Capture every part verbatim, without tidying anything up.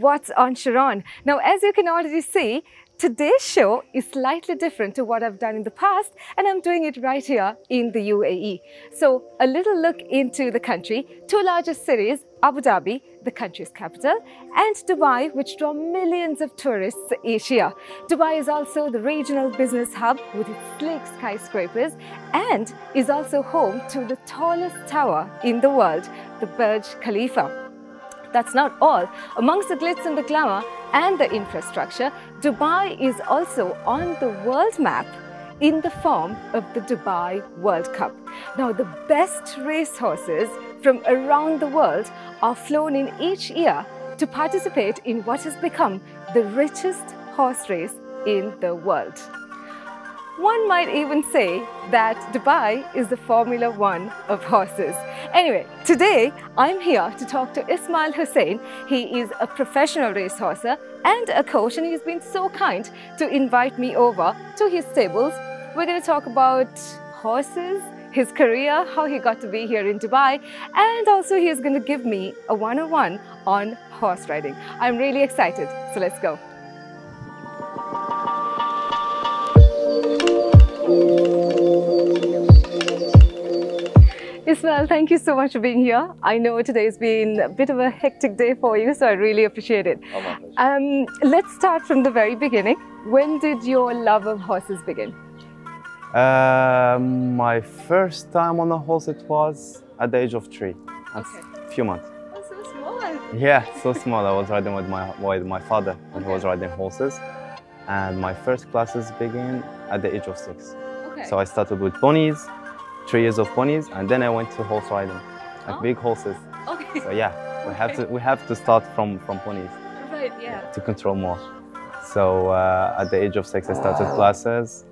What's on Sheron. Now, as you can already see, today's show is slightly different to what I've done in the past, and I'm doing it right here in the U A E. So a little look into the country, two largest cities, Abu Dhabi, the country's capital, and Dubai, which draw millions of tourists each year. Dubai is also the regional business hub with its sleek skyscrapers and is also home to the tallest tower in the world, the Burj Khalifa. That's not all. Amongst the glitz and the glamour and the infrastructure, Dubai is also on the world map in the form of the Dubai World Cup. Now, the best racehorses from around the world are flown in each year to participate in what has become the richest horse race in the world. One might even say that Dubai is the Formula One of horses. Anyway, today I'm here to talk to Ismail Hussain. He is a professional racehorser and a coach, and he's been so kind to invite me over to his stables. We're going to talk about horses, his career, how he got to be here in Dubai, and also he is going to give me a one oh one on horse riding. I'm really excited, so let's go. Ismail, thank you so much for being here. I know today's been a bit of a hectic day for you, so I really appreciate it. Oh, my pleasure. Um, let's start from the very beginning. When did your love of horses begin? Uh, my first time on a horse, it was at the age of three. That's okay. A few months. Oh, so small. Yeah, so small. I was riding with my, with my father when okay. he was riding horses. And my first classes began at the age of six. Okay. So I started with ponies, three years of ponies, and then I went to horse riding, like oh. big horses. Okay. So yeah, we okay. have to we have to start from from ponies. Right. Yeah. yeah to control more. So uh, at the age of six, I started classes,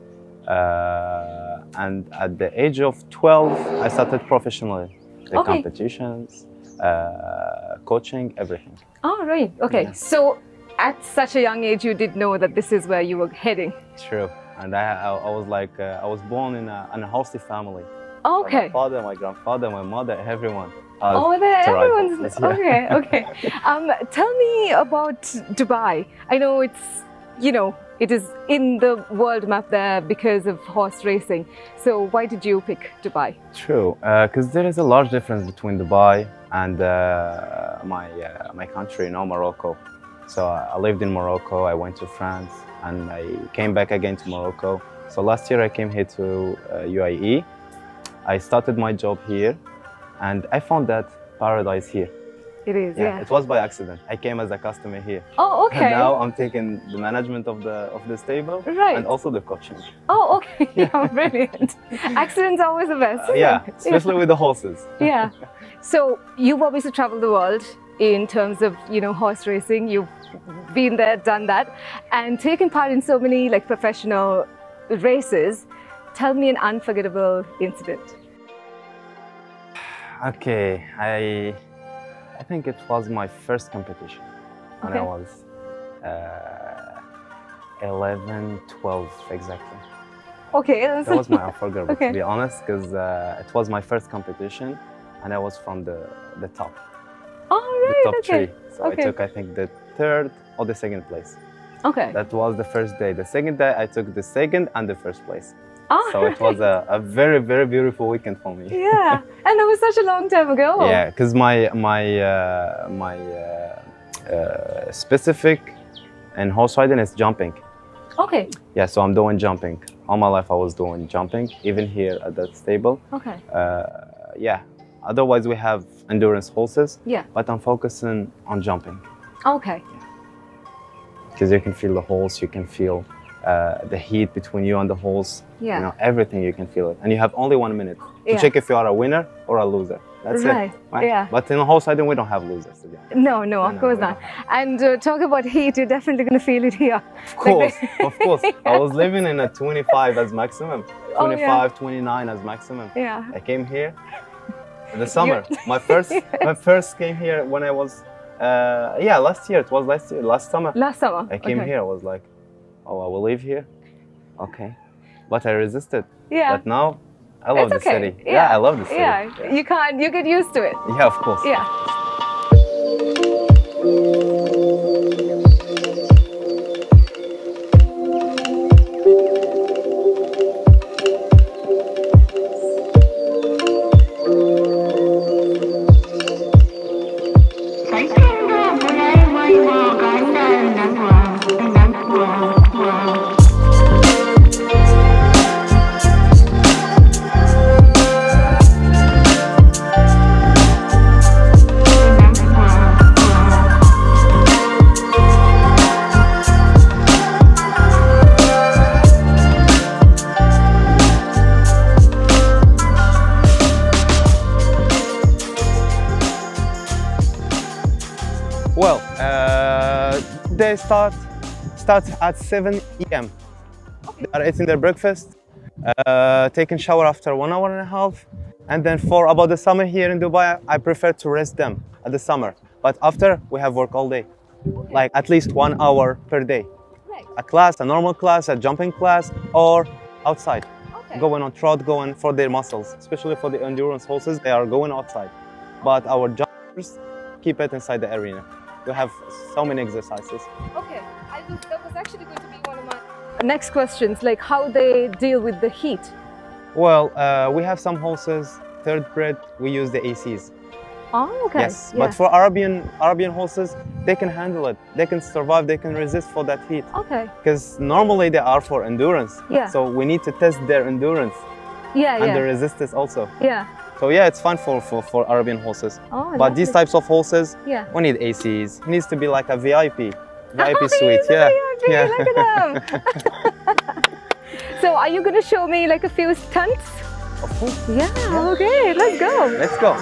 uh, and at the age of twelve, I started professionally, the okay. competitions, uh, coaching, everything. Oh right. Okay. Yeah. So. At such a young age, you did know that this is where you were heading. True, and I, I, I was like, uh, I was born in a, in a horsey family. Okay. My father, my grandfather, my mother, everyone. Uh, oh, they're everyone's. Yeah. Okay, okay. um, tell me about Dubai. I know it's, you know, it is in the world map there because of horse racing. So why did you pick Dubai? True, because uh, there is a large difference between Dubai and uh, my uh, my country, you know, Morocco. So I lived in Morocco, I went to France, and I came back again to Morocco. So last year I came here to uh, U A E. I started my job here, and I found that paradise here. It is, yeah. yeah. It was by accident. I came as a customer here. Oh, okay. And now I'm taking the management of the of the stable, right. and also the coaching. Oh, okay. Yeah, brilliant. Accidents are always the best. Uh, yeah, it? especially yeah. with the horses. Yeah. So you've obviously traveled the world in terms of, you know, horse racing. You've been there, done that, and taken part in so many like professional races. Tell me an unforgettable incident. Okay, I I think it was my first competition when okay. I was uh, eleven, twelve exactly. Okay. That was my unforgettable, okay. to be honest, because uh, it was my first competition and I was from the, the top. Oh, right, the top okay. three. So okay. I took, I think, the third or the second place. Okay. That was the first day. The second day, I took the second and the first place. Oh, so right. it was a, a very, very beautiful weekend for me. Yeah, and it was such a long time ago. Yeah, because my my uh, my uh, uh, specific in horse riding is jumping. Okay. Yeah, so I'm doing jumping. All my life I was doing jumping, even here at that stable. Okay. Uh, yeah. Otherwise, we have endurance horses, yeah. but I'm focusing on jumping. Okay. Because you can feel the horse, you can feel uh, the heat between you and the horse. Yeah. You know, everything, you can feel it. And you have only one minute yeah. to check if you are a winner or a loser. That's right. it. Right? Yeah. But in horse riding, we don't have losers. Again. No, no, of no, course no, not. And uh, talk about heat, you're definitely going to feel it here. Of course, of course. yeah. I was living in a twenty-five as maximum, twenty-five, oh, yeah. twenty-nine as maximum. Yeah. I came here. In the summer, my first, yes. my first came here when I was, uh, yeah, last year. It was last year, last summer. Last summer. I came okay. here. I was like, oh, I will live here. Okay, but I resisted. Yeah. But now, I love it's the okay. city. Yeah. yeah, I love the city. Yeah. yeah, you can't. You get used to it. Yeah, of course. Yeah. start starts at seven A M Okay. They are eating their breakfast, uh, taking shower after one hour and a half, and then for about the summer here in Dubai, I prefer to rest them at the summer. But after, we have work all day, okay. Like at least one hour per day. Right. A class, a normal class, a jumping class, or outside. Okay. Going on trot, going for their muscles, especially for the endurance horses, they are going outside. But our jumpers keep it inside the arena. We have so many exercises. Okay, I was, that was actually going to be one of my next questions, like how they deal with the heat. Well, uh, we have some horses, third bred, we use the A Cs. Oh, okay. Yes, yeah. But for Arabian Arabian horses, they can handle it. They can survive, they can resist for that heat. Okay. Because normally they are for endurance. Yeah. So we need to test their endurance. Yeah, and yeah. the resistance also. Yeah. So yeah, it's fun for, for, for Arabian horses. Oh, but these types of horses, yeah. we need A Cs. It needs to be like a V I P. V I P oh, suite, yeah. V I P, yeah. Look at them. So are you going to show me like a few stunts? Of course. Yeah, yeah. Okay, let's go. Let's go.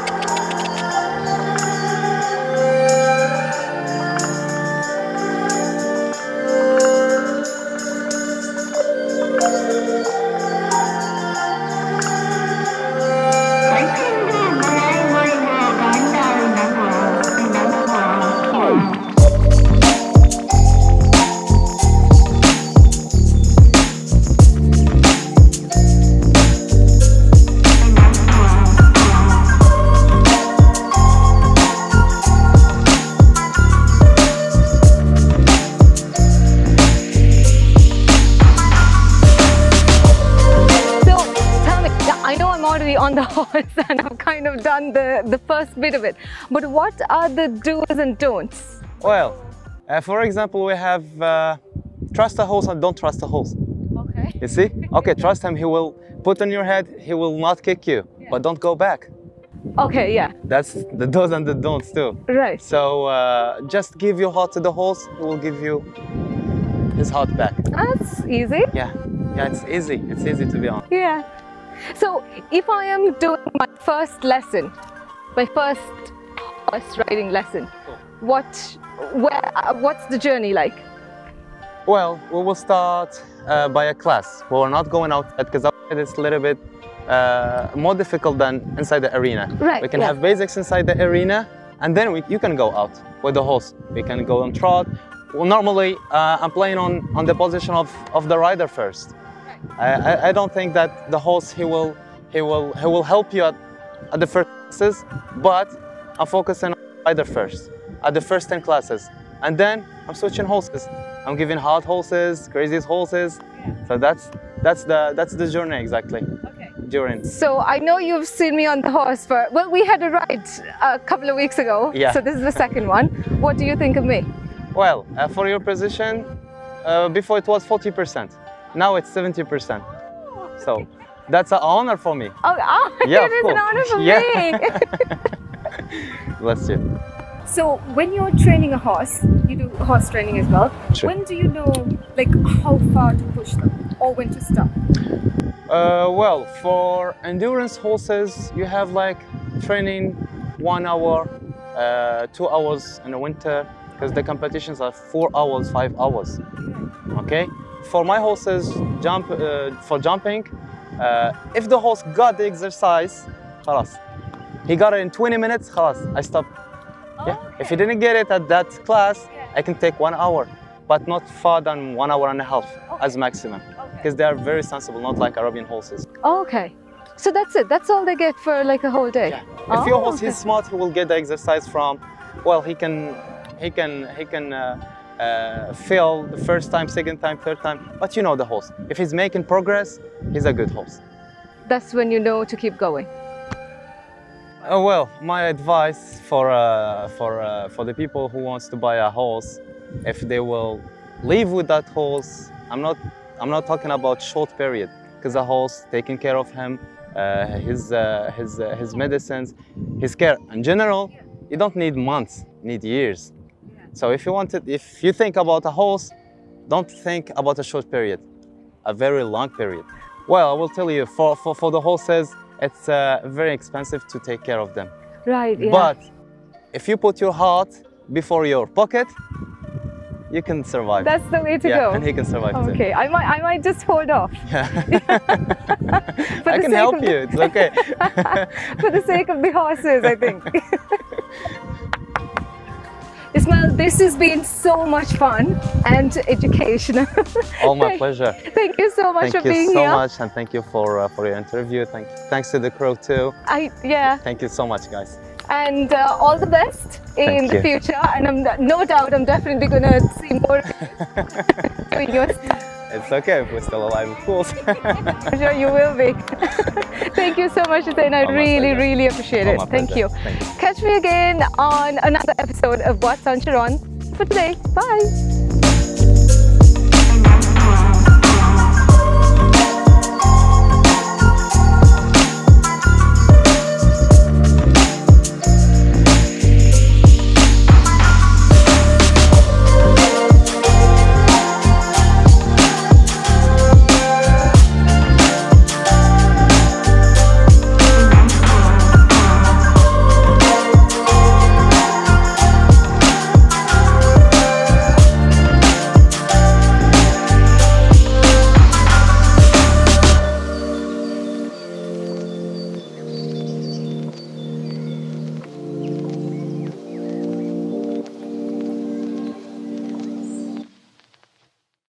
On the horse and I've kind of done the, the first bit of it. But what are the do's and don'ts? Well, uh, for example, we have uh, trust the horse and don't trust the horse. Okay. You see? Okay, trust him. He will put on your head. He will not kick you, yeah. but don't go back. Okay, yeah. That's the do's and the don'ts too. Right. So uh, just give your heart to the horse. He will give you his heart back. That's easy. Yeah. Yeah, it's easy. It's easy to be honest. Yeah. So, if I am doing my first lesson, my first horse riding lesson, what, where, what's the journey like? Well, we will start uh, by a class. We're not going outside because outside it's a little bit uh, more difficult than inside the arena. Right. We can yeah. have basics inside the arena and then we, you can go out with the horse. We can go on trot. Well, normally, uh, I'm playing on, on the position of, of the rider first. I, I don't think that the horse he will he will he will help you at, at the first classes, but I'm focusing on the rider first at the first ten classes, and then I'm switching horses. I'm giving hard horses, crazy horses. Yeah. So that's that's the that's the journey exactly. Okay. During. So I know you've seen me on the horse, but well, we had a ride a couple of weeks ago. Yeah. So this is the second one. What do you think of me? Well, uh, for your position, uh, before it was forty percent. Now it's seventy percent, so that's an honor for me. Oh, oh yeah, it is course. An honor for yeah. me. Bless you. So when you're training a horse, you do horse training as well. Sure. When do you know like how far to push them or when to stop? Uh, well, for endurance horses, you have like training one hour, uh, two hours in the winter because the competitions are four hours, five hours. Okay. For my horses, jump uh, for jumping, uh, if the horse got the exercise, خلاص. He got it in twenty minutes, خلاص, I stop. Oh, yeah. Okay. If he didn't get it at that class, yeah. I can take one hour, but not far than one hour and a half okay. as maximum, because okay. they are very sensible, not like Arabian horses. Oh, okay, so that's it. That's all they get for like a whole day. Yeah. Oh, if your horse okay. is smart, he will get the exercise from. Well, he can, he can, he can. Uh, Uh, fail the first time, second time, third time, but you know the horse. If he's making progress, he's a good horse. That's when you know to keep going. Uh, well, my advice for uh, for uh, for the people who wants to buy a horse, if they will live with that horse, I'm not I'm not talking about short period, because a horse taking care of him, uh, his uh, his uh, his medicines, his care in general, you don't need months, you need years. So if you want it, if you think about a horse, don't think about a short period, a very long period. Well, I will tell you, for, for, for the horses, it's uh, very expensive to take care of them. Right, yeah. But if you put your heart before your pocket, You can survive. That's the way to yeah, go. And he can survive. Okay, I might, I might just hold off. Yeah. I can help the... you. It's okay. For the sake of the horses, I think. Ismail, this has been so much fun and educational. Oh, my thank, pleasure. Thank you so much thank for being so here. Thank you so much, and thank you for uh, for your interview. Thank, thanks to the crew too. I yeah. Thank you so much, guys. And uh, all the best in thank the you. future. And I'm no doubt I'm definitely gonna see more doing your stuff. It's okay if we're still alive, of course. I'm sure you will be. Thank you so much, Hussain. I oh, really, pleasure. really appreciate it. Oh, Thank you. Thank you. Catch me again on another episode of What's on Sheron. For today, bye.